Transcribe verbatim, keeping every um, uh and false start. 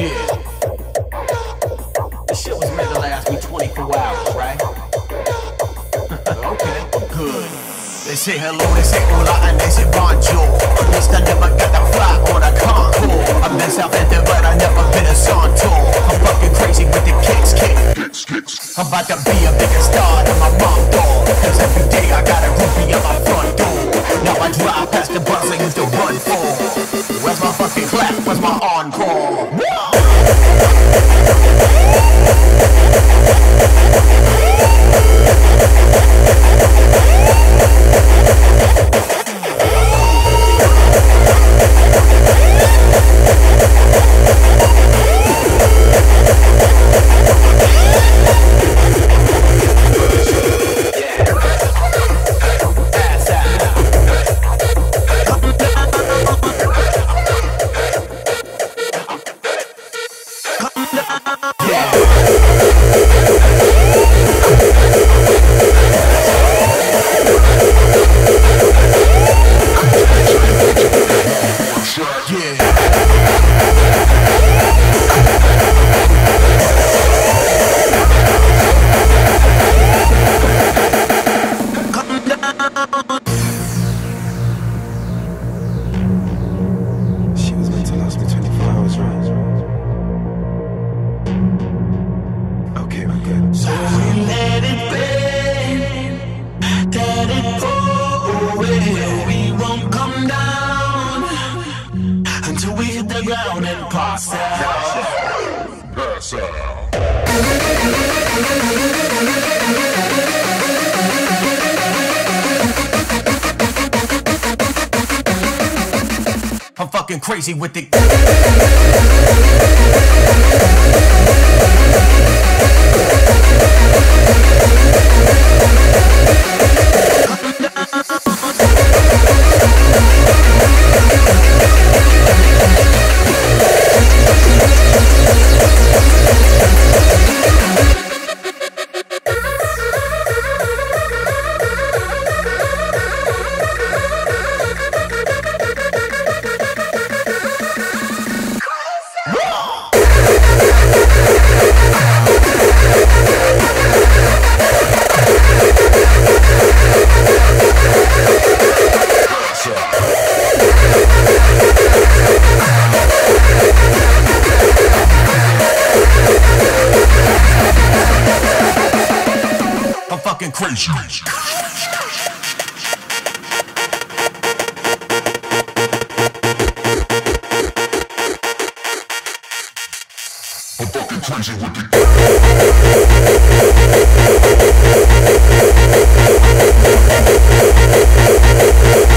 Yeah. This shit was meant to last me twenty-four hours, right? Okay, good. They say hello, they say hola, and they say bonjour. At least I never got that fly on a Concours. I've been south at the but I never been a son tour. I'm fucking crazy with the kicks, kick. Kicks, kicks. I'm about to be a bigger star than my mom door. Cause every day I got a groupie at my front door. Now I drive past the bus I used to run for. Where's my fucking clap? Where's my encore? I'm fucking crazy with the I'm fucking crazy with the